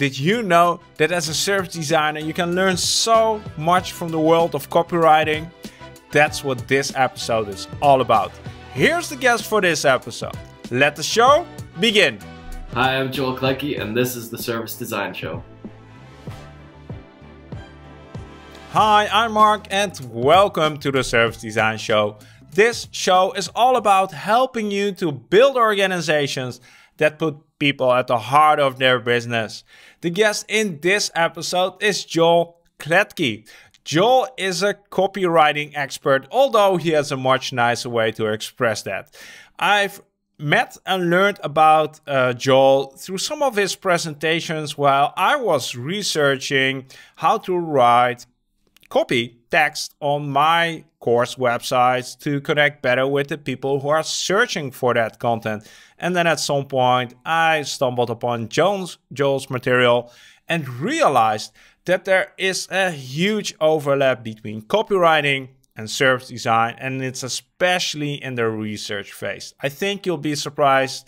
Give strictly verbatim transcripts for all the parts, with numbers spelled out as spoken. Did you know that as a service designer, you can learn so much from the world of copywriting? That's what this episode is all about. Here's the guest for this episode. Let the show begin. Hi, I'm Joel Klettke, and this is the Service Design Show. Hi, I'm Mark, and welcome to the Service Design Show. This show is all about helping you to build organizations that put people at the heart of their business. The guest in this episode is Joel Klettke. Joel is a copywriting expert, although he has a much nicer way to express that. I've met and learned about uh, Joel through some of his presentations while I was researching how to write copy text on my course websites to connect better with the people who are searching for that content. And then at some point, I stumbled upon Joel's, Joel's material and realized that there is a huge overlap between copywriting and service design, and it's especially in the research phase. I think you'll be surprised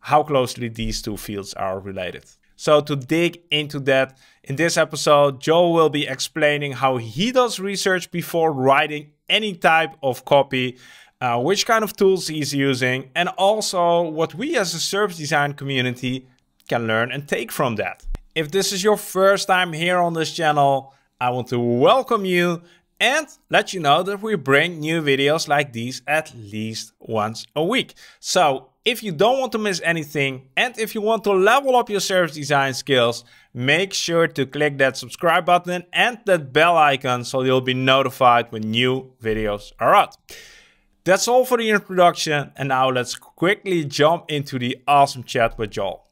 how closely these two fields are related. So to dig into that, in this episode, Joel will be explaining how he does research before writing any type of copy, uh, which kind of tools he's using, and also what we as a service design community can learn and take from that. If this is your first time here on this channel, I want to welcome you and let you know that we bring new videos like these at least once a week. So if you don't want to miss anything, and if you want to level up your service design skills, make sure to click that subscribe button and that bell icon so you'll be notified when new videos are out. That's all for the introduction, and now let's quickly jump into the awesome chat with Joel.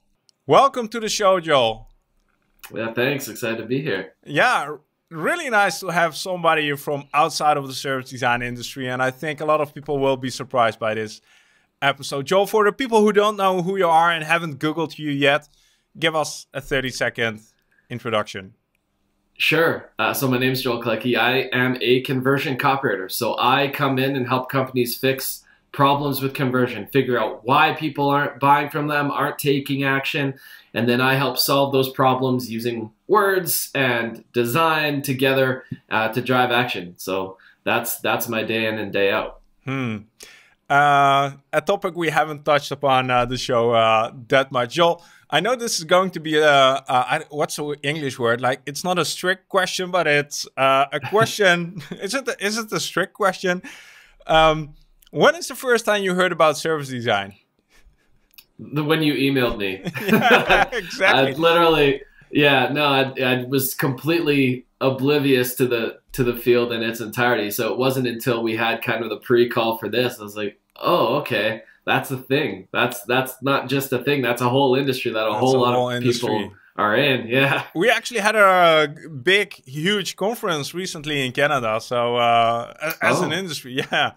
Welcome to the show, Joel. Yeah, thanks. Excited to be here. Yeah. Really nice to have somebody from outside of the service design industry, and I think a lot of people will be surprised by this episode. Joel, for the people who don't know who you are and haven't Googled you yet, give us a thirty second introduction. Sure. Uh, so my name is Joel Klettke. I am a conversion copywriter. So I come in and help companies fix problems with conversion, figure out why people aren't buying from them, aren't taking action, and then I help solve those problems using words and design together uh, to drive action. So that's that's my day in and day out. Hmm. Uh, a topic we haven't touched upon uh, the show uh, that much. Joel, I know this is going to be a, a what's the English word? Like, it's not a strict question, but it's uh, a question. is it? Is it a strict question? Um, when is the first time you heard about service design? The when you emailed me. Yeah, exactly. I literally, yeah, no, I, I was completely oblivious to the to the field in its entirety. So it wasn't until we had kind of the pre-call for this, I was like, oh, okay, that's a thing. That's that's not just a thing. That's a whole industry that a that's whole a lot whole of industry. people are in. Yeah. We actually had a big, huge conference recently in Canada. So uh, as oh. an industry, yeah.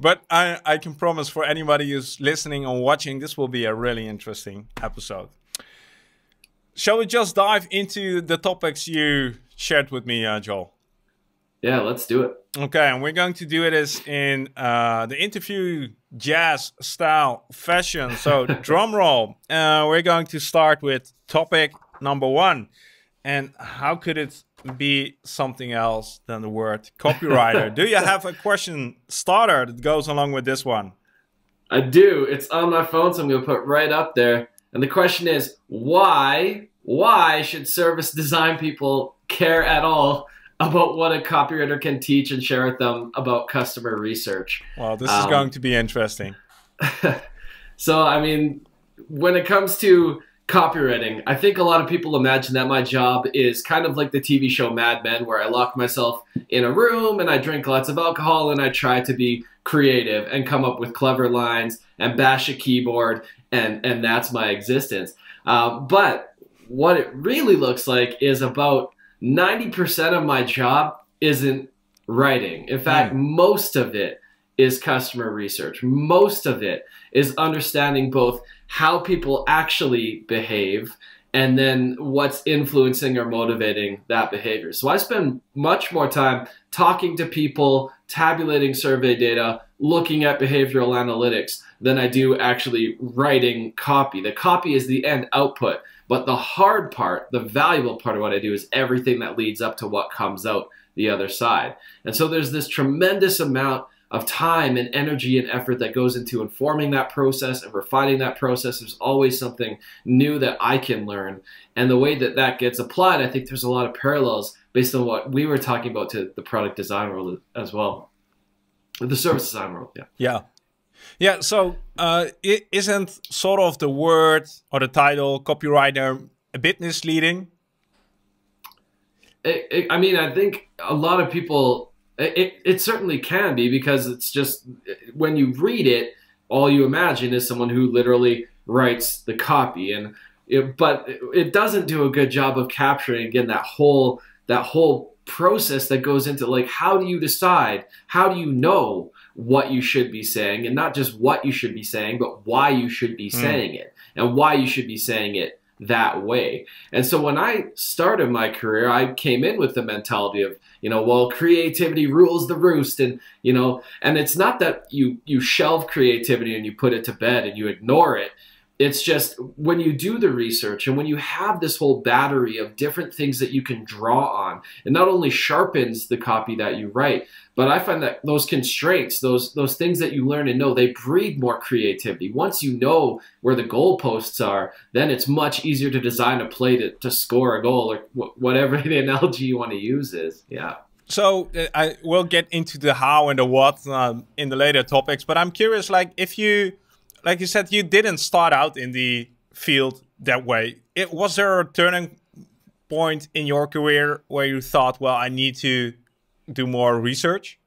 But I, I can promise for anybody who's listening or watching, this will be a really interesting episode. Shall we just dive into the topics you shared with me, uh, Joel? Yeah, let's do it. Okay, and we're going to do it as in uh, the interview jazz style fashion. So drum roll. Uh, we're going to start with topic number one. And how could it be something else than the word copywriter? Do you have a question starter that goes along with this one? I do. It's on my phone, so I'm going to put it right up there. And the question is, why, why should service design people care at all about what a copywriter can teach and share with them about customer research? Well, this um, is going to be interesting. So, I mean, when it comes to copywriting, I think a lot of people imagine that my job is kind of like the T V show Mad Men, where I lock myself in a room and I drink lots of alcohol and I try to be creative and come up with clever lines and bash a keyboard, and, and that's my existence. Uh, but what it really looks like is about ninety percent of my job isn't writing. In fact, mm. most of it is customer research. Most of it is understanding both how people actually behave and then what's influencing or motivating that behavior. So I spend much more time talking to people, tabulating survey data, looking at behavioral analytics than I do actually writing copy. The copy is the end output. But the hard part, the valuable part of what I do is everything that leads up to what comes out the other side. And so there's this tremendous amount of time and energy and effort that goes into informing that process and refining that process. There's always something new that I can learn. And the way that that gets applied, I think there's a lot of parallels based on what we were talking about to the product design world as well. The service design world, yeah. Yeah. Yeah, so uh, it isn't sort of the word or the title copywriter a bit misleading? It, it, I mean, I think a lot of people, it, it certainly can be, because it's just, when you read it, all you imagine is someone who literally writes the copy. And it, But it doesn't do a good job of capturing, again, that whole, that whole process that goes into, like, how do you decide? How do you know what you should be saying, and not just what you should be saying, but why you should be saying it, and why you should be saying it that way. And so when I started my career, I came in with the mentality of, you know, well, creativity rules the roost, and, you know, and it's not that you, you shelve creativity and you put it to bed and you ignore it. It's just when you do the research and when you have this whole battery of different things that you can draw on, it not only sharpens the copy that you write, but I find that those constraints, those, those things that you learn and know, they breed more creativity. Once you know where the goalposts are, then it's much easier to design a play to, to score a goal, or wh whatever the analogy you want to use is. Yeah. So uh, I will get into the how and the what um, in the later topics, but I'm curious, like if you... Like you said, you didn't start out in the field that way. It, was there a turning point in your career where you thought, well, I need to do more research?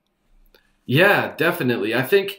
Yeah, definitely. I think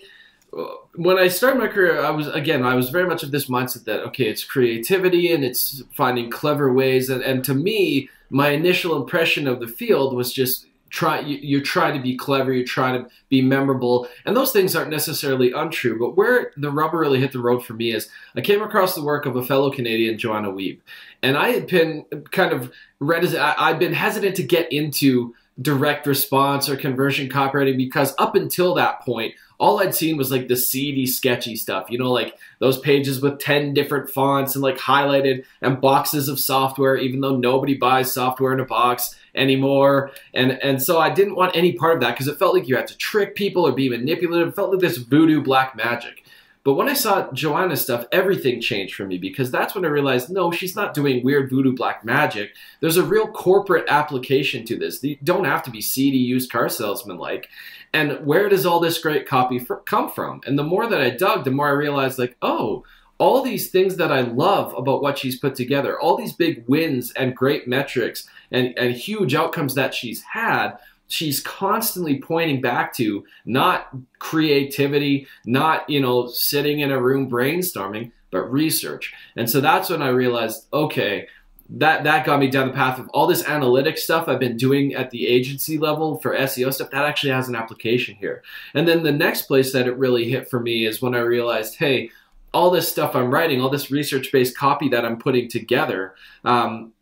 when I started my career, I was, again, I was very much of this mindset that, okay, it's creativity and it's finding clever ways. And, and to me, my initial impression of the field was just, Try, you, you try to be clever, you try to be memorable, and those things aren't necessarily untrue, but where the rubber really hit the road for me is I came across the work of a fellow Canadian, Joanna Wiebe, and I had been kind of reticent, I'd been hesitant to get into direct response or conversion copywriting, because up until that point, all I'd seen was like the seedy, sketchy stuff, you know, like those pages with ten different fonts and like highlighted and boxes of software, even though nobody buys software in a box anymore. And, and so I didn't want any part of that, because it felt like you had to trick people or be manipulative. It felt like this voodoo black magic. But when I saw Joanna's stuff, everything changed for me, because that's when I realized, no, she's not doing weird voodoo black magic. There's a real corporate application to this. You don't have to be seedy used car salesman-like. And where does all this great copy for, come from? And the more that I dug, the more I realized, like, oh, all these things that I love about what she's put together, all these big wins and great metrics and, and huge outcomes that she's had, she's constantly pointing back to not creativity, not, you know, sitting in a room brainstorming, but research. And so that's when I realized, okay, that, that got me down the path of all this analytics stuff I've been doing at the agency level for S E O stuff. That actually has an application here. And then the next place that it really hit for me is when I realized, hey, all this stuff I'm writing, all this research-based copy that I'm putting together, um,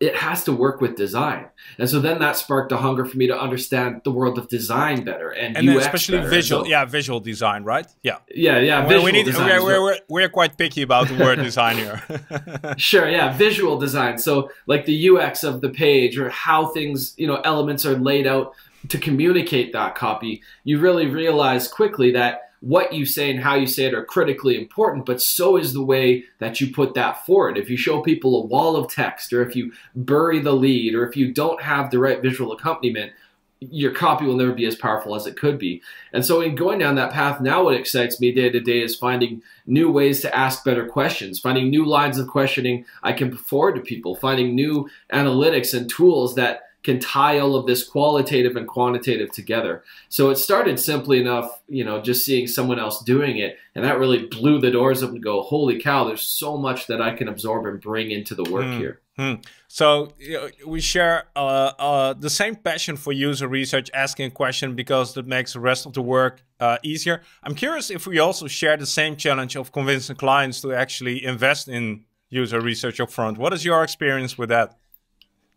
it has to work with design. And so then that sparked a hunger for me to understand the world of design better, and, and U X, especially better. Visual, so, yeah, visual design, right? Yeah. Yeah, yeah, well, visual we need, design. We're, we're, we're, we're quite picky about the word design here. Sure, yeah, visual design. So like the U X of the page, or how things, you know, elements are laid out to communicate that copy. You really realize quickly that what you say and how you say it are critically important, but so is the way that you put that forward. If you show people a wall of text, or if you bury the lead, or if you don't have the right visual accompaniment, your copy will never be as powerful as it could be. And so in going down that path, now what excites me day to day is finding new ways to ask better questions, finding new lines of questioning I can put forward to people, finding new analytics and tools that can tie all of this qualitative and quantitative together. So it started simply enough, you know, just seeing someone else doing it. And that really blew the doors up and go, holy cow, there's so much that I can absorb and bring into the work mm. here. Mm. So you know, we share uh, uh, the same passion for user research, asking a question, because that makes the rest of the work uh, easier. I'm curious if we also share the same challenge of convincing clients to actually invest in user research up front. What is your experience with that?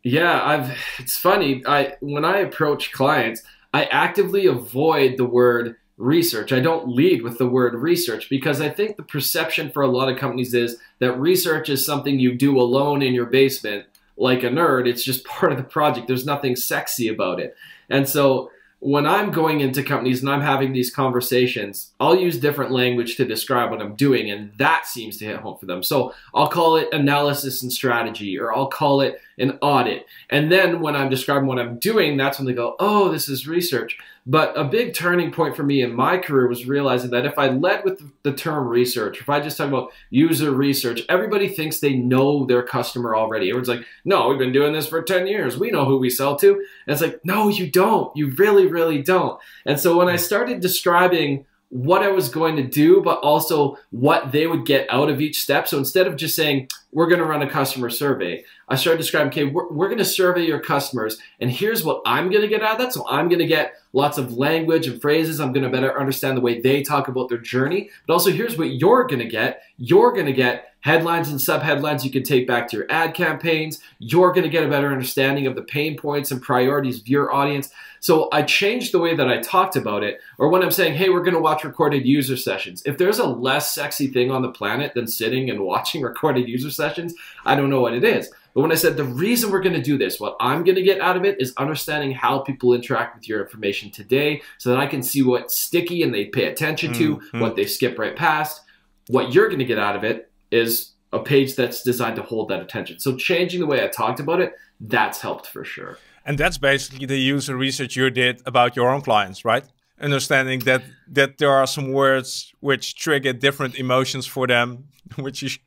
Yeah, I've, it's funny. I when I approach clients, I actively avoid the word research. I don't lead with the word research because I think the perception for a lot of companies is that research is something you do alone in your basement like a nerd. It's just part of the project. There's nothing sexy about it. And so when I'm going into companies and I'm having these conversations, I'll use different language to describe what I'm doing, and that seems to hit home for them. So I'll call it analysis and strategy, or I'll call it an audit. And then when I'm describing what I'm doing, that's when they go, oh, this is research. But a big turning point for me in my career was realizing that if I led with the term research, if I just talk about user research, everybody thinks they know their customer already. Everyone's like, no, we've been doing this for ten years. We know who we sell to. And it's like, no, you don't. You really, really don't. And so when I started describing what I was going to do, but also what they would get out of each step. So instead of just saying, we're going to run a customer survey, I started describing, okay, we're, we're going to survey your customers, and here's what I'm going to get out of that. So I'm going to get lots of language and phrases. I'm going to better understand the way they talk about their journey, but also here's what you're going to get. You're going to get headlines and subheadlines you can take back to your ad campaigns. You're going to get a better understanding of the pain points and priorities of your audience. So I changed the way that I talked about it, or when I'm saying, hey, we're going to watch recorded user sessions. If there's a less sexy thing on the planet than sitting and watching recorded user sessions, I don't know what it is. But when I said the reason we're going to do this, what I'm going to get out of it is understanding how people interact with your information today so that I can see what's sticky and they pay attention to, mm-hmm. what they skip right past. What you're going to get out of it is a page that's designed to hold that attention. So changing the way I talked about it, that's helped for sure. And that's basically the user research you did about your own clients, right? Understanding that that there are some words which trigger different emotions for them, which you sh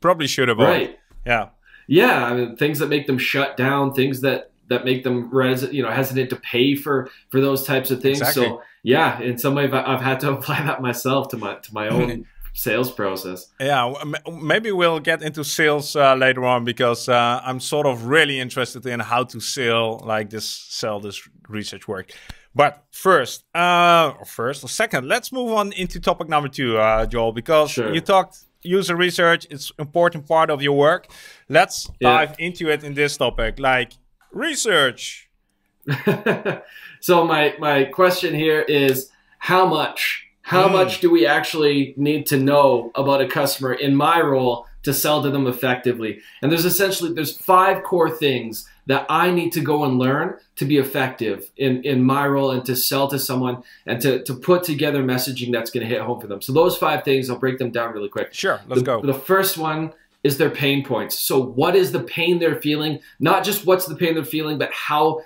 probably should avoid. Right. Yeah. Yeah. I mean, things that make them shut down, things that that make them res you know hesitant to pay for for those types of things. Exactly. So yeah, in some way, I've, I've had to apply that myself to my to my own sales process. Yeah, maybe we'll get into sales uh, later on, because uh, I'm sort of really interested in how to sell like this, sell this research work. But first, uh, or first or second, let's move on into topic number two, uh, Joel, because sure. you talked user research. It's an important part of your work. Let's yeah. dive into it in this topic, like research. So my my question here is how much. How much do we actually need to know about a customer in my role to sell to them effectively? And there's essentially, there's five core things that I need to go and learn to be effective in, in my role and to sell to someone and to, to put together messaging that's going to hit home for them. So those five things, I'll break them down really quick. Sure, let's the, go. The first one is their pain points. So what is the pain they're feeling? Not just what's the pain they're feeling, but how...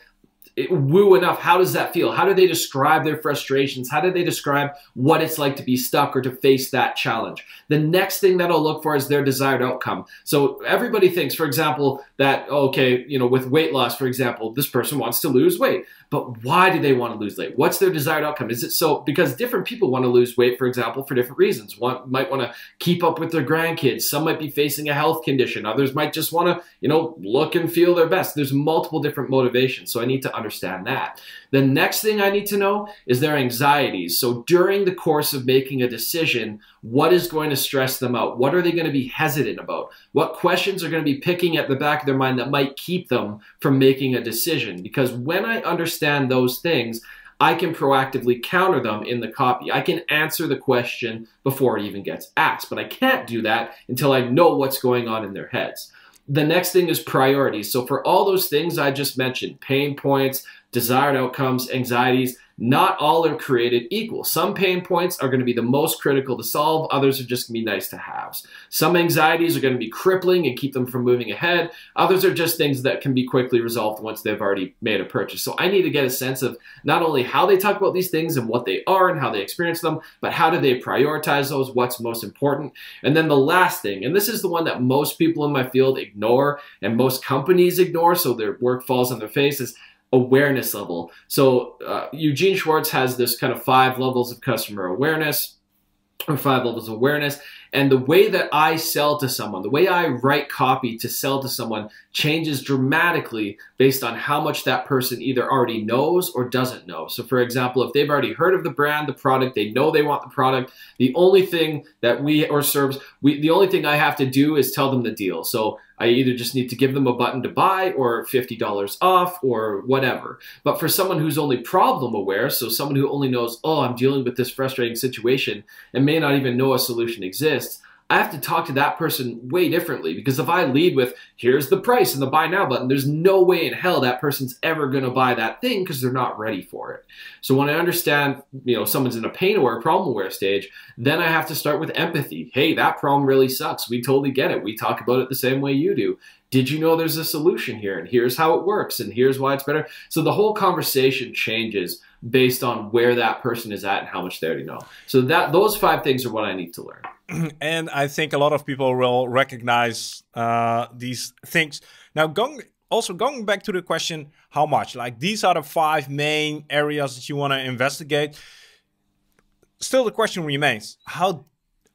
It, woo enough, how does that feel? How do they describe their frustrations? How do they describe what it's like to be stuck or to face that challenge? The next thing that I'll look for is their desired outcome. So everybody thinks, for example, that, okay, you know, with weight loss, for example, this person wants to lose weight. But why do they want to lose weight? What's their desired outcome? Is it so because different people want to lose weight, for example, for different reasons. One might want to keep up with their grandkids. Some might be facing a health condition. Others might just want to, you know, look and feel their best. There's multiple different motivations. So I need to understand Understand that. The next thing I need to know is their anxieties. So during the course of making a decision, what is going to stress them out? What are they going to be hesitant about? What questions are going to be picking at the back of their mind that might keep them from making a decision? Because when I understand those things, I can proactively counter them in the copy. I can answer the question before it even gets asked, but I can't do that until I know what's going on in their heads. The next thing is priorities. So for all those things I just mentioned, pain points, desired outcomes, anxieties, not all are created equal. Some pain points are going to be the most critical to solve. Others are just going to be nice to haves. Some anxieties are going to be crippling and keep them from moving ahead. Others are just things that can be quickly resolved once they've already made a purchase. So I need to get a sense of not only how they talk about these things and what they are and how they experience them, but how do they prioritize those, what's most important. And then the last thing, and this is the one that most people in my field ignore and most companies ignore, so their work falls on their face, is awareness level. So uh, Eugene Schwartz has this kind of five levels of customer awareness, or five levels of awareness. And the way that I sell to someone, the way I write copy to sell to someone changes dramatically based on how much that person either already knows or doesn't know. So for example, if they've already heard of the brand, the product, they know they want the product, the only thing that we or serves, we, the only thing I have to do is tell them the deal. So I either just need to give them a button to buy or fifty dollars off or whatever. But for someone who's only problem aware, so someone who only knows, oh, I'm dealing with this frustrating situation and may not even know a solution exists, I have to talk to that person way differently, because if I lead with, here's the price and the buy now button, there's no way in hell that person's ever gonna buy that thing because they're not ready for it. So when I understand, you know, someone's in a pain aware, problem aware stage, then I have to start with empathy. Hey, that problem really sucks. We totally get it. We talk about it the same way you do. Did you know there's a solution here? And here's how it works, and here's why it's better. So the whole conversation changes based on where that person is at and how much they already know. So that those five things are what I need to learn. And I think a lot of people will recognize uh, these things. Now, going, also going back to the question, how much? Like, these are the five main areas that you want to investigate. Still, the question remains, how,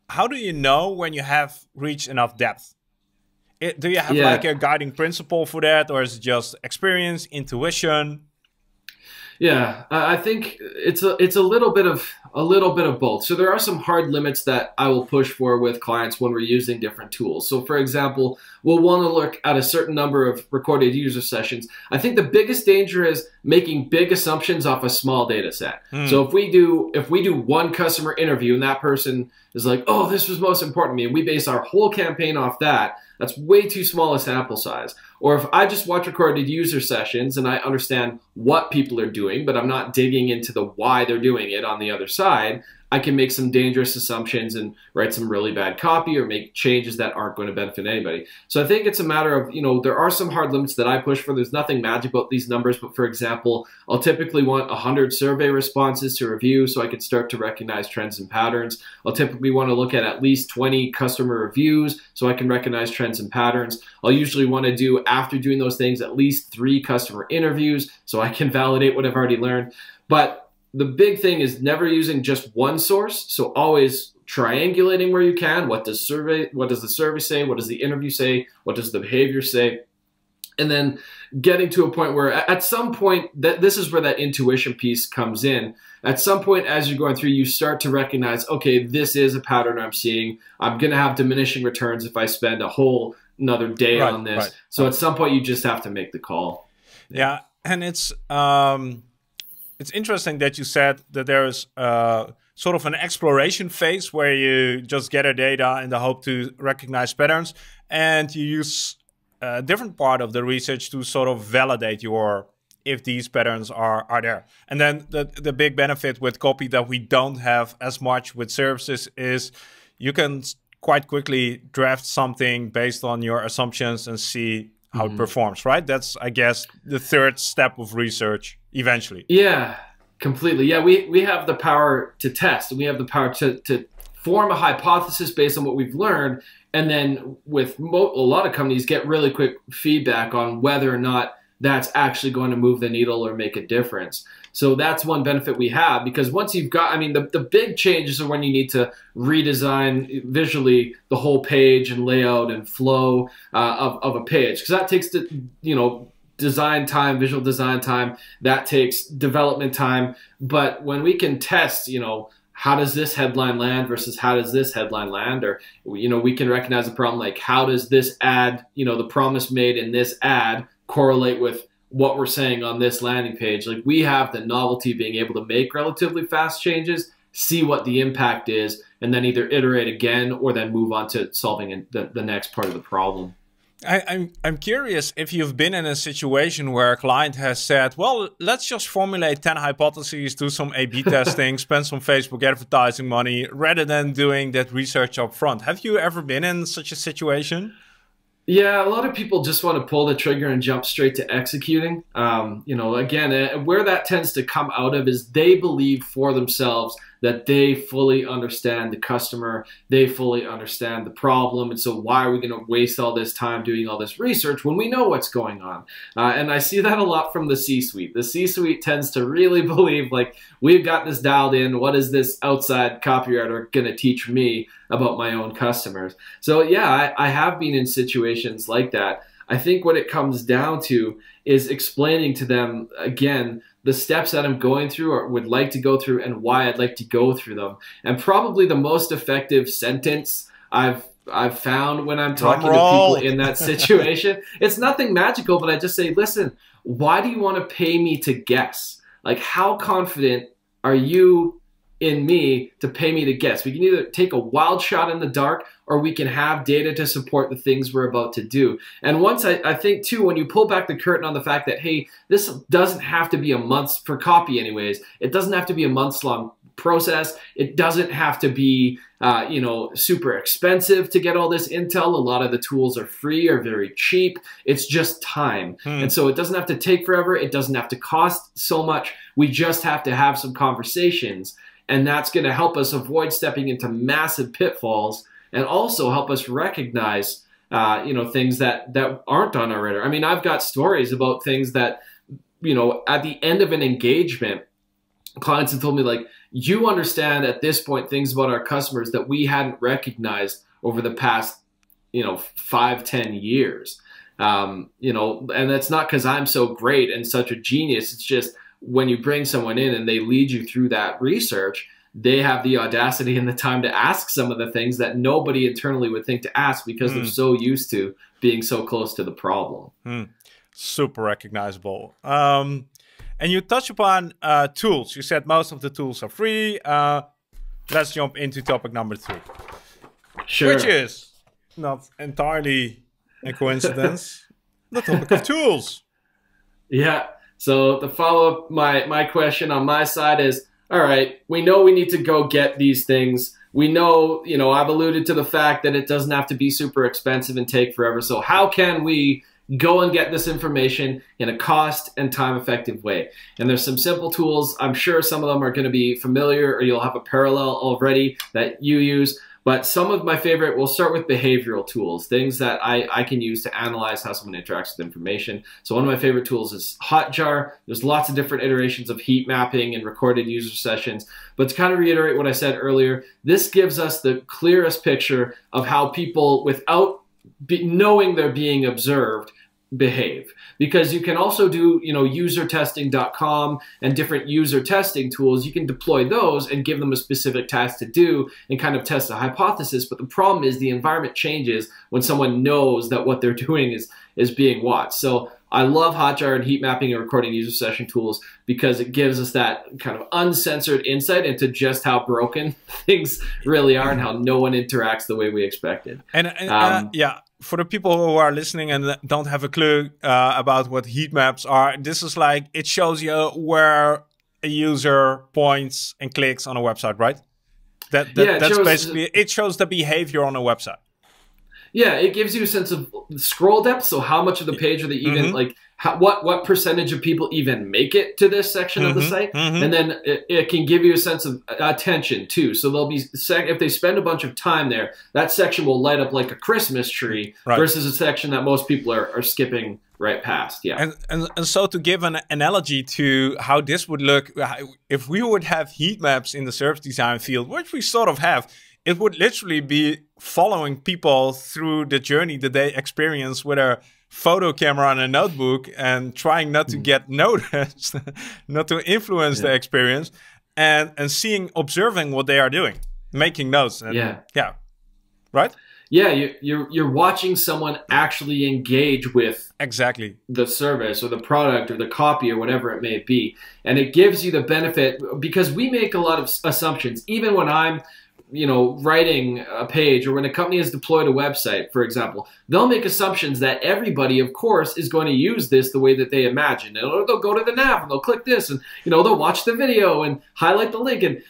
how do you know when you have reached enough depth? It, do you have yeah. like a guiding principle for that, or is it just experience, intuition? Yeah, I think it's a it's a little bit of a little bit of both. So there are some hard limits that I will push for with clients when we're using different tools. So for example, we'll want to look at a certain number of recorded user sessions. I think the biggest danger is making big assumptions off a small data set. Mm. So if we do if we do one customer interview and that person is like, oh, this was most important to me, and we base our whole campaign off that, that's way too small a sample size. Or if I just watch recorded user sessions and I understand what people are doing, but I'm not digging into the why they're doing it on the other side, I can make some dangerous assumptions and write some really bad copy or make changes that aren't going to benefit anybody. So I think it's a matter of, you know, there are some hard limits that I push for. There's nothing magic about these numbers, but for example, I'll typically want one hundred survey responses to review so I can start to recognize trends and patterns. I'll typically want to look at at least twenty customer reviews so I can recognize trends and patterns. I'll usually want to do, after doing those things, at least three customer interviews so I can validate what I've already learned. But the big thing is never using just one source. So always triangulating where you can. What does survey, what does the survey say? What does the interview say? What does the behavior say? And then getting to a point where at some point, that this is where that intuition piece comes in. At some point as you're going through, you start to recognize, okay, this is a pattern I'm seeing. I'm going to have diminishing returns if I spend a whole another day right, on this. Right. So at some point you just have to make the call. Yeah. And it's... Um... It's interesting that you said that there is uh, sort of an exploration phase where you just gather data in the hope to recognize patterns, and you use a different part of the research to sort of validate your if these patterns are, are there. And then the, the big benefit with copy that we don't have as much with services is you can quite quickly draft something based on your assumptions and see how it performs, right? That's, I guess, the third step of research eventually. Yeah, completely. Yeah, we, we have the power to test, and we have the power to, to form a hypothesis based on what we've learned. And then with mo a lot of companies get really quick feedback on whether or not that's actually going to move the needle or make a difference. So that's one benefit we have, because once you've got, I mean, the, the big changes are when you need to redesign visually the whole page and layout and flow uh, of, of a page. Because that takes, the, you know, design time, visual design time, that takes development time. But when we can test, you know, how does this headline land versus how does this headline land? Or, you know, we can recognize a problem like how does this ad, you know, the promise made in this ad correlate with what we're saying on this landing page. Like, we have the novelty of being able to make relatively fast changes, see what the impact is, and then either iterate again or then move on to solving the, the next part of the problem. I, I'm, I'm curious if you've been in a situation where a client has said, well, let's just formulate ten hypotheses, do some A B testing, spend some Facebook advertising money, rather than doing that research up front. Have you ever been in such a situation? Yeah, a lot of people just want to pull the trigger and jump straight to executing. Um, you know, again, where that tends to come out of is they believe for themselves that they fully understand the customer, they fully understand the problem, and so why are we going to waste all this time doing all this research when we know what's going on? Uh, and I see that a lot from the C-suite. The C-suite tends to really believe, like, we've got this dialed in, what is this outside copywriter going to teach me about my own customers? So yeah, I, I have been in situations like that. I think what it comes down to is explaining to them, again, the steps that I'm going through or would like to go through and why I'd like to go through them. And probably the most effective sentence I've I've found when I'm talking to people in that situation, it's nothing magical, but I just say, listen, why do you want to pay me to guess? Like, how confident are you in me to pay me to guess? We can either take a wild shot in the dark, or we can have data to support the things we're about to do. And once I, I think too, when you pull back the curtain on the fact that, hey, this doesn't have to be a month for copy anyways, it doesn't have to be a month's long process, it doesn't have to be uh, you know, super expensive to get all this intel. A lot of the tools are free or very cheap. It's just time. Hmm. And so it doesn't have to take forever. It doesn't have to cost so much. We just have to have some conversations. And that's going to help us avoid stepping into massive pitfalls, and also help us recognize, uh, you know, things that, that aren't on our radar. I mean, I've got stories about things that, you know, at the end of an engagement, clients have told me, like, you understand at this point things about our customers that we hadn't recognized over the past, you know, five, ten years. Um, you know, and that's not because I'm so great and such a genius. It's just, when you bring someone in and they lead you through that research, they have the audacity and the time to ask some of the things that nobody internally would think to ask, because mm. they're so used to being so close to the problem. Mm. Super recognizable. Um, and you touch upon uh, tools. You said most of the tools are free. Uh, let's jump into topic number three. Sure. Which is not entirely a coincidence, the topic of tools. Yeah. So to follow up my, my question on my side is, all right, we know we need to go get these things. We know, you know, I've alluded to the fact that it doesn't have to be super expensive and take forever. So how can we go and get this information in a cost and time effective way? And there's some simple tools. I'm sure some of them are going to be familiar, or you'll have a parallel already that you use. But some of my favorite, we'll start with behavioral tools, things that I, I can use to analyze how someone interacts with information. So one of my favorite tools is Hotjar. There's lots of different iterations of heat mapping and recorded user sessions. But to kind of reiterate what I said earlier, this gives us the clearest picture of how people, without be knowing they're being observed, behave. Because you can also do, you know, user testing dot com and different user testing tools. You can deploy those and give them a specific task to do and kind of test a hypothesis. But the problem is the environment changes when someone knows that what they're doing is, is being watched. So I love Hotjar and heat mapping and recording user session tools, because it gives us that kind of uncensored insight into just how broken things really are and how no one interacts the way we expected. And, and um, uh, yeah. For the people who are listening and don't have a clue uh, about what heat maps are, this is like, it shows you where a user points and clicks on a website, right? That, that yeah, that's shows, basically, it shows the behavior on a website. Yeah, it gives you a sense of scroll depth. So how much of the page are they even, mm-hmm. like, how, what, what percentage of people even make it to this section mm-hmm, of the site? Mm-hmm. And then it, it can give you a sense of attention too. So they'll be, sec if they spend a bunch of time there, that section will light up like a Christmas tree, right, versus a section that most people are, are skipping right past. Yeah. And, and, and so to give an analogy to how this would look, if we would have heat maps in the service design field, which we sort of have, it would literally be following people through the journey that they experience with a photo camera and a notebook, and trying not to get noticed, not to influence yeah. the experience, and and seeing, observing what they are doing, making notes. And, yeah. Yeah. Right? Yeah, you, you're, you're watching someone actually engage with exactly the service or the product or the copy or whatever it may be. And it gives you the benefit, because we make a lot of assumptions, even when I'm you know, writing a page, or when a company has deployed a website, for example, they'll make assumptions that everybody, of course, is going to use this the way that they imagine. Or they'll go to the nav and they'll click this, and, you know, they'll watch the video and highlight the link, and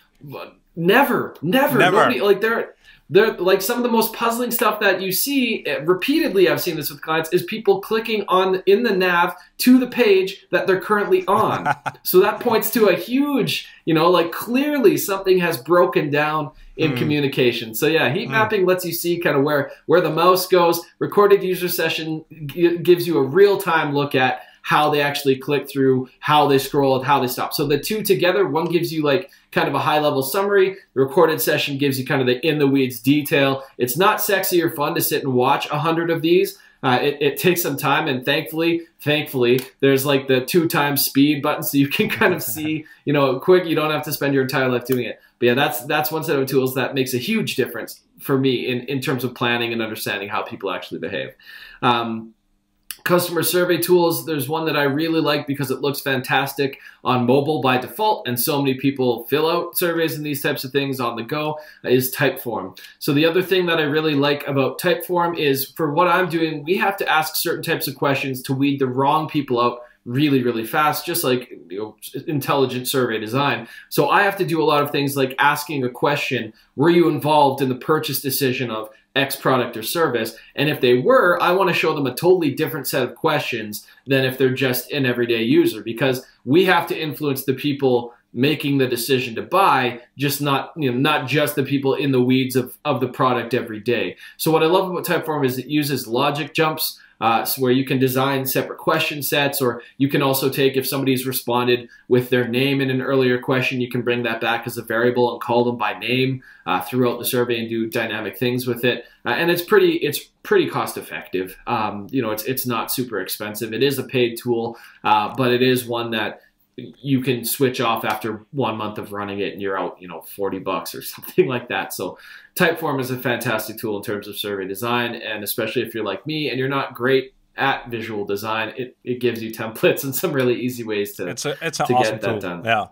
never, never, never. Nobody, like, there, They're, like some of the most puzzling stuff that you see, repeatedly I've seen this with clients, is people clicking on in the nav to the page that they're currently on. So that points to a huge, you know, like clearly something has broken down in mm. communication. So yeah, heat mm. mapping lets you see kind of where, where the mouse goes. Recorded user session gives you a real-time look at how they actually click through, how they scroll, and how they stop. So the two together, one gives you like kind of a high-level summary. The recorded session gives you kind of the in-the-weeds detail. It's not sexy or fun to sit and watch a hundred of these. Uh, it, it takes some time, and thankfully, thankfully, there's like the two times speed button, so you can kind of see, you know, quick. You don't have to spend your entire life doing it. But yeah, that's that's one set of tools that makes a huge difference for me in in terms of planning and understanding how people actually behave. Um, Customer survey tools, there's one that I really like because it looks fantastic on mobile by default, and so many people fill out surveys and these types of things on the go, is Typeform. So the other thing that I really like about Typeform is, for what I'm doing, we have to ask certain types of questions to weed the wrong people out really, really fast, just like, you know, intelligent survey design. So I have to do a lot of things like asking a question, were you involved in the purchase decision of X product or service? And if they were, I want to show them a totally different set of questions than if they're just an everyday user, because we have to influence the people making the decision to buy, just not, you know, not just the people in the weeds of, of the product every day. So what I love about Typeform is it uses logic jumps, Uh, so where you can design separate question sets, or you can also take, if somebody's responded with their name in an earlier question, you can bring that back as a variable and call them by name uh, throughout the survey and do dynamic things with it. Uh, and it's pretty, it's pretty cost effective. Um, you know, it's it's not super expensive. It is a paid tool, uh, but it is one that you can switch off after one month of running it, and you're out, you know, forty bucks or something like that. So Typeform is a fantastic tool in terms of survey design. And especially if you're like me and you're not great at visual design, it, it gives you templates and some really easy ways to, it's a, it's an to awesome get that tool. Done. Yeah.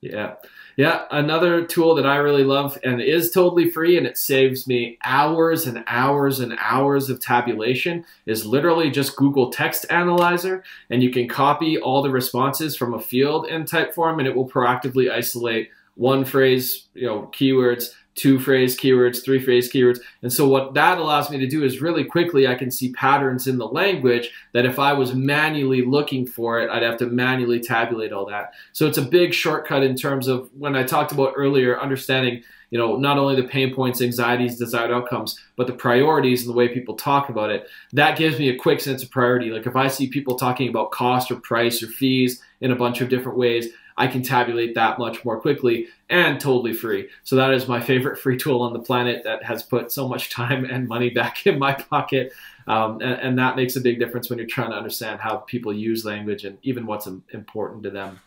Yeah. Yeah. Another tool that I really love, and is totally free, and it saves me hours and hours and hours of tabulation, is literally just Google Text Analyzer. And you can copy all the responses from a field in Typeform, and it will proactively isolate one phrase, you know, keywords, two phrase keywords, three phrase keywords. And so what that allows me to do is really quickly, I can see patterns in the language that if I was manually looking for it, I'd have to manually tabulate all that. So it's a big shortcut in terms of when I talked about earlier, understanding, you know, not only the pain points, anxieties, desired outcomes, but the priorities and the way people talk about it. That gives me a quick sense of priority. Like if I see people talking about cost or price or fees in a bunch of different ways, I can tabulate that much more quickly, and totally free. So that is my favorite free tool on the planet that has put so much time and money back in my pocket. Um, and, and that makes a big difference when you're trying to understand how people use language and even what's important to them.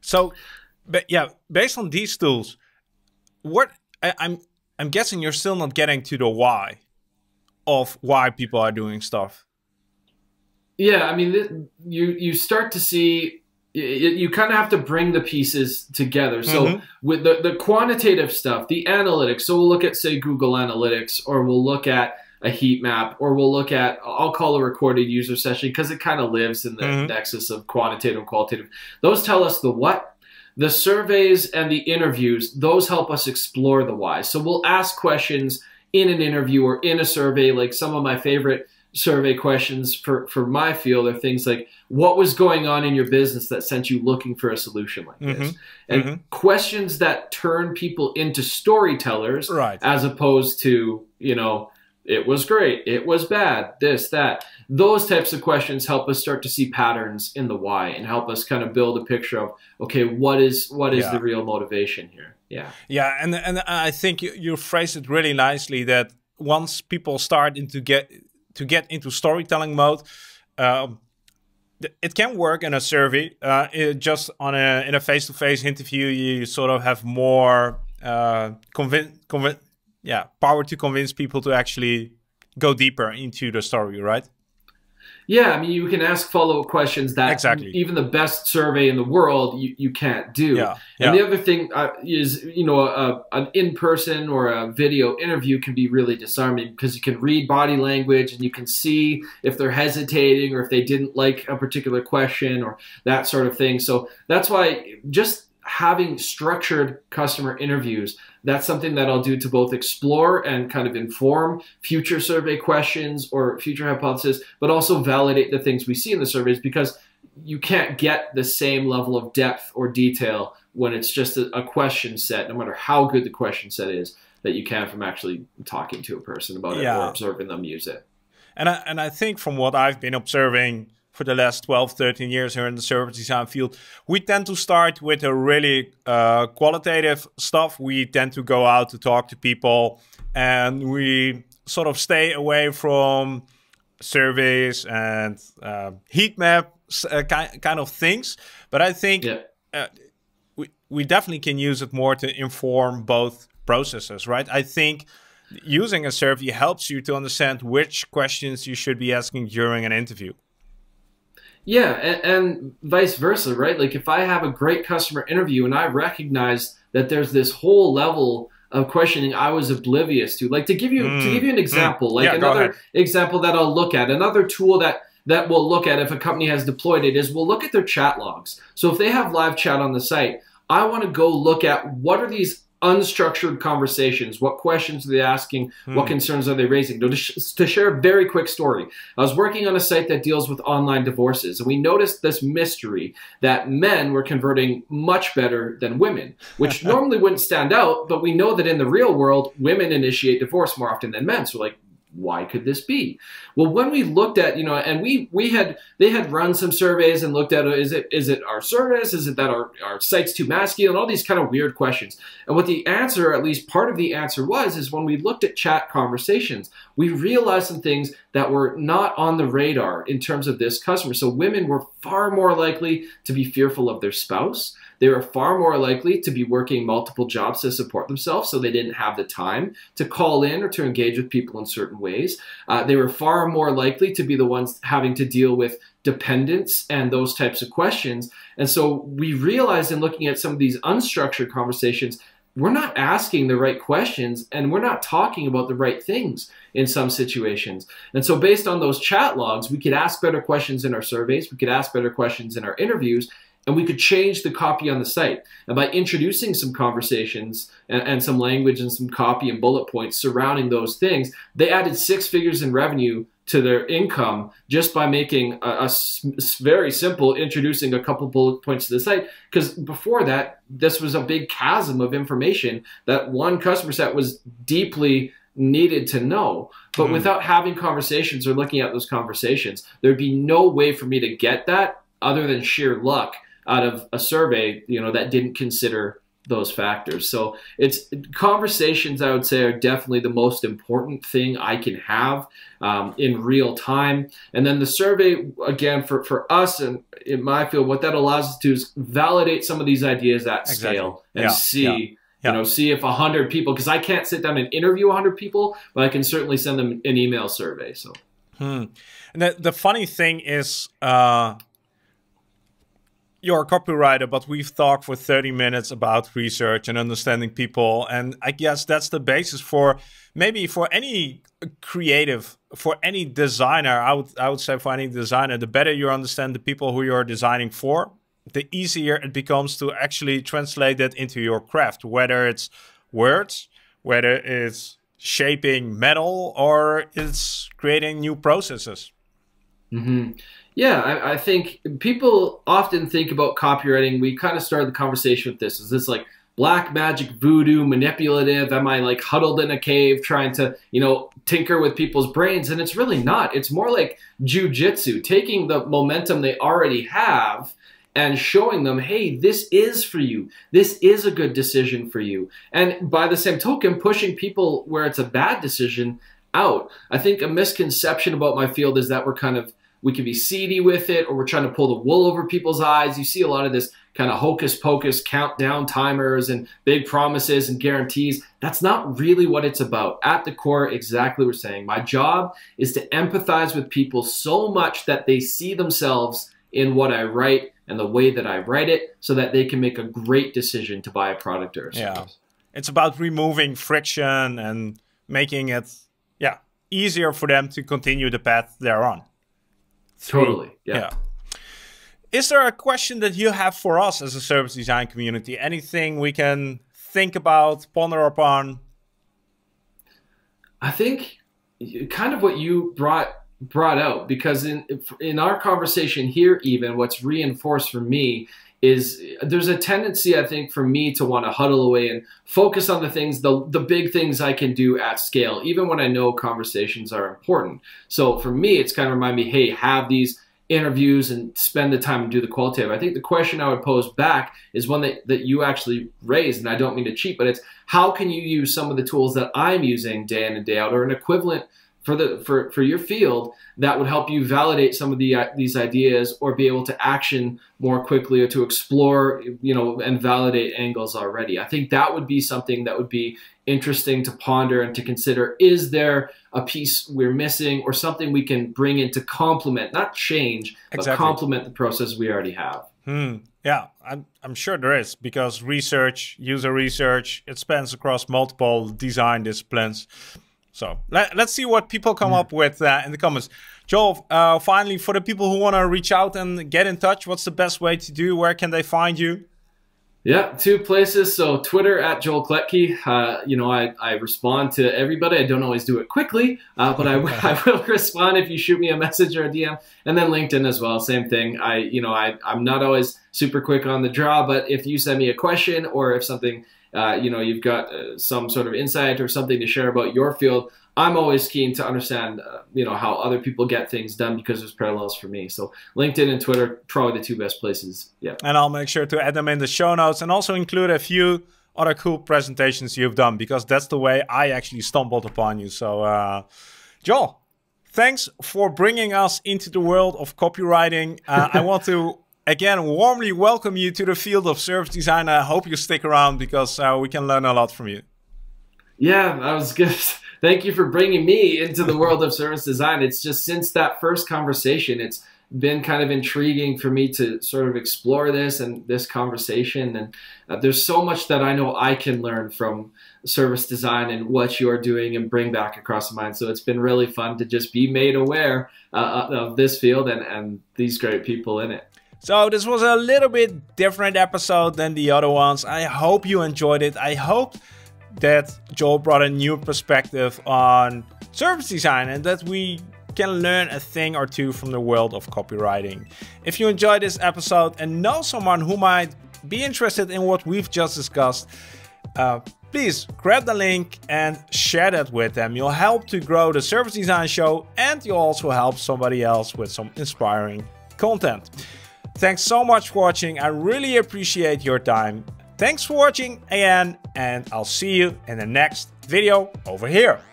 So, but yeah, based on these tools, what I, I'm, I'm guessing you're still not getting to the why of why people are doing stuff. Yeah, I mean, you, you start to see, you kind of have to bring the pieces together. So mm-hmm. with the, the quantitative stuff, the analytics, so we'll look at, say, Google Analytics, or we'll look at a heat map, or we'll look at, I'll call a recorded user session because it kind of lives in the mm-hmm. nexus of quantitative and qualitative. Those tell us the what. The surveys and the interviews, those help us explore the why. So we'll ask questions in an interview or in a survey, like some of my favorite survey questions for, for my field are things like, what was going on in your business that sent you looking for a solution like mm-hmm. this? And mm-hmm. questions that turn people into storytellers, right, as opposed to, you know, it was great, it was bad, this, that. Those types of questions help us start to see patterns in the why and help us kind of build a picture of, okay, what is what is yeah. the real motivation here? Yeah. Yeah, and, and I think you, you phrased it really nicely that once people start into get... to get into storytelling mode, uh, it can work in a survey. Uh, it just on a in a face-to-face interview, you sort of have more uh, convince, convince, yeah, power to convince people to actually go deeper into the story, right? Yeah, I mean, you can ask follow-up questions that exactly. even the best survey in the world, you, you can't do. Yeah, and yeah. the other thing uh, is, you know, a, an in-person or a video interview can be really disarming because you can read body language and you can see if they're hesitating or if they didn't like a particular question or that sort of thing. So that's why just having structured customer interviews. That's something that I'll do to both explore and kind of inform future survey questions or future hypotheses, but also validate the things we see in the surveys, because you can't get the same level of depth or detail when it's just a, a question set, no matter how good the question set is, that you can from actually talking to a person about it yeah. or observing them use it. And I, and I think from what I've been observing for the last twelve, thirteen years here in the service design field, we tend to start with a really uh, qualitative stuff. We tend to go out to talk to people, and we sort of stay away from surveys and uh, heat map uh, kind of things. But I think yeah. uh, we, we definitely can use it more to inform both processes, right? I think using a survey helps you to understand which questions you should be asking during an interview. Yeah, and, and vice versa, right? Like if I have a great customer interview and I recognize that there's this whole level of questioning I was oblivious to, like to give you mm. to give you an example, mm. like yeah, another example that I'll look at, another tool that that we'll look at if a company has deployed it is we'll look at their chat logs. So if they have live chat on the site, I want to go look at what are these unstructured conversations. What questions are they asking? Hmm. What concerns are they raising? To, sh to share a very quick story, I was working on a site that deals with online divorces, and we noticed this mystery that men were converting much better than women, which normally wouldn't stand out, but we know that in the real world, women initiate divorce more often than men. So like, why could this be? Well, when we looked at, you know, and we, we had, they had run some surveys and looked at, is it, is it our service? Is it that our, our site's too masculine? All these kind of weird questions. And what the answer, at least part of the answer was, is when we looked at chat conversations, we realized some things that were not on the radar in terms of this customer. So women were far more likely to be fearful of their spouse. They were far more likely to be working multiple jobs to support themselves, so they didn't have the time to call in or to engage with people in certain ways. Uh, they were far more likely to be the ones having to deal with dependence and those types of questions. And so we realized in looking at some of these unstructured conversations, we're not asking the right questions and we're not talking about the right things in some situations. And so based on those chat logs, we could ask better questions in our surveys, we could ask better questions in our interviews, and we could change the copy on the site. And by introducing some conversations and, and some language and some copy and bullet points surrounding those things, they added six figures in revenue to their income just by making a, a very simple, introducing a couple bullet points to the site. Because before that, this was a big chasm of information that one customer set was deeply needed to know. But mm. without having conversations or looking at those conversations, there'd be no way for me to get that other than sheer luck out of a survey, you know, that didn't consider those factors. So it's conversations, I would say, are definitely the most important thing I can have um, in real time. And then the survey, again, for, for us and in my field, what that allows us to do is validate some of these ideas at exactly. scale and yeah. see, yeah. Yeah. you know, see if a hundred people, because I can't sit down and interview a hundred people, but I can certainly send them an email survey. So, hmm. And the, the funny thing is, uh, you're a copywriter, but we've talked for thirty minutes about research and understanding people. And I guess that's the basis for maybe for any creative, for any designer, I would, I would say for any designer, the better you understand the people who you're designing for, the easier it becomes to actually translate that into your craft, whether it's words, whether it's shaping metal, or it's creating new processes. Mm-hmm. Yeah, I, I think people often think about copywriting. We kind of started the conversation with this. Is this like black magic, voodoo, manipulative? Am I like huddled in a cave trying to, you know, tinker with people's brains? And it's really not. It's more like jujitsu, taking the momentum they already have and showing them, hey, this is for you. This is a good decision for you. And by the same token, pushing people where it's a bad decision out. I think a misconception about my field is that we're kind of, we can be seedy with it, or we're trying to pull the wool over people's eyes. You see a lot of this kind of hocus pocus countdown timers and big promises and guarantees. That's not really what it's about. At the core, exactly what we're saying. My job is to empathize with people so much that they see themselves in what I write and the way that I write it, so that they can make a great decision to buy a product or a service. Yeah. It's about removing friction and making it yeah, easier for them to continue the path they're on. Totally. Yeah. yeah. Is there a question that you have for us as a service design community? Anything we can think about, ponder upon? I think kind of what you brought brought out, because in in our conversation here, even what's reinforced for me is there's a tendency, I think, for me to want to huddle away and focus on the things, the, the big things I can do at scale, even when I know conversations are important. So for me, it's kind of remind me, hey, have these interviews and spend the time and do the qualitative. I think the question I would pose back is one that, that you actually raised, and I don't mean to cheat, but it's how can you use some of the tools that I'm using day in and day out, or an equivalent for the for, for your field that would help you validate some of the uh, these ideas, or be able to action more quickly, or to explore, you know, and validate angles already. I think that would be something that would be interesting to ponder and to consider. Is there a piece we're missing, or something we can bring in to complement, not change, exactly. but complement the process we already have? Hmm. Yeah, I'm, I'm sure there is, because research, user research, it spans across multiple design disciplines. So let, let's see what people come up with uh, in the comments. Joel, uh, finally, for the people who want to reach out and get in touch, what's the best way to do? Where can they find you? Yeah, two places. So Twitter at Joel Klettke. Uh, you know, I, I respond to everybody. I don't always do it quickly, uh, but I, I will respond if you shoot me a message or a D M. And then LinkedIn as well. Same thing. I, you know, I, I'm not always super quick on the draw, but if you send me a question, or if something Uh, you know, you've got uh, some sort of insight or something to share about your field, I'm always keen to understand, uh, you know, how other people get things done, because there's parallels for me. So LinkedIn and Twitter, probably the two best places. Yeah. And I'll make sure to add them in the show notes, and also include a few other cool presentations you've done, because that's the way I actually stumbled upon you. So, uh, Joel, thanks for bringing us into the world of copywriting. Uh, I want to again, warmly welcome you to the field of service design. I hope you stick around, because uh, we can learn a lot from you. Yeah, I was good. Thank you for bringing me into the world of service design. It's just since that first conversation, it's been kind of intriguing for me to sort of explore this and this conversation. And uh, there's so much that I know I can learn from service design and what you're doing and bring back across the mind. So it's been really fun to just be made aware uh, of this field and, and these great people in it. So this was a little bit different episode than the other ones. I hope you enjoyed it. I hope that Joel brought a new perspective on service design, and that we can learn a thing or two from the world of copywriting. If you enjoyed this episode and know someone who might be interested in what we've just discussed, uh, please grab the link and share that with them. You'll help to grow the Service Design Show, and you'll also help somebody else with some inspiring content. Thanks so much for watching. I really appreciate your time. Thanks for watching again, and I'll see you in the next video over here.